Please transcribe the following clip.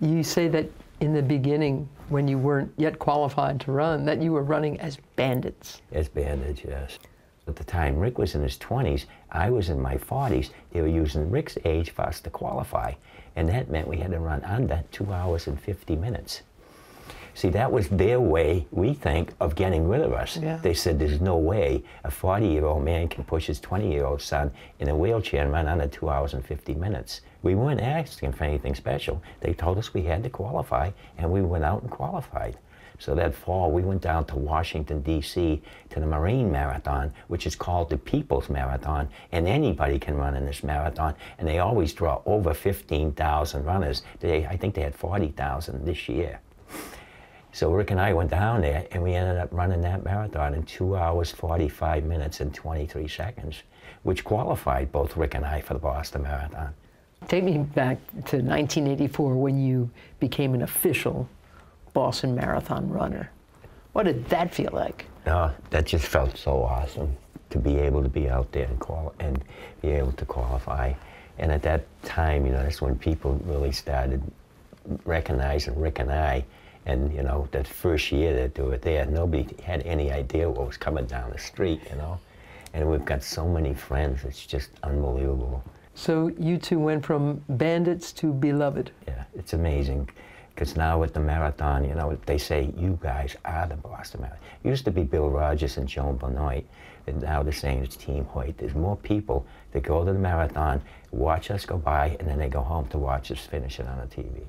You say that in the beginning, when you weren't yet qualified to run, that you were running as bandits. As bandits, yes. At the time, Rick was in his 20s, I was in my 40s. They were using Rick's age for us to qualify, and that meant we had to run under 2 hours and 50 minutes. See, that was their way, we think, of getting rid of us. Yeah. They said, there's no way a 40-year-old man can push his 20-year-old son in a wheelchair and run under 2 hours and 50 minutes. We weren't asking for anything special. They told us we had to qualify, and we went out and qualified. So that fall, we went down to Washington, D.C., to the Marine Marathon, which is called the People's Marathon, and anybody can run in this marathon, and they always draw over 15,000 runners. I think they had 40,000 this year. So Rick and I went down there, and we ended up running that marathon in 2 hours, 45 minutes, and 23 seconds, which qualified both Rick and I for the Boston Marathon. Take me back to 1984 when you became an official Boston Marathon runner. What did that feel like? That just felt so awesome to be able to be out there and be able to qualify. And at that time, you know, that's when people really started recognizing Rick and I. And, you know, that first year that they were there, nobody had any idea what was coming down the street, you know? And we've got so many friends, it's just unbelievable. So you two went from bandits to beloved. Yeah, it's amazing. Because now with the marathon, you know, they say, you guys are the Boston Marathon. It used to be Bill Rogers and Joan Benoit, and now they're saying it's Team Hoyt. There's more people that go to the marathon, watch us go by, and then they go home to watch us finish it on the TV.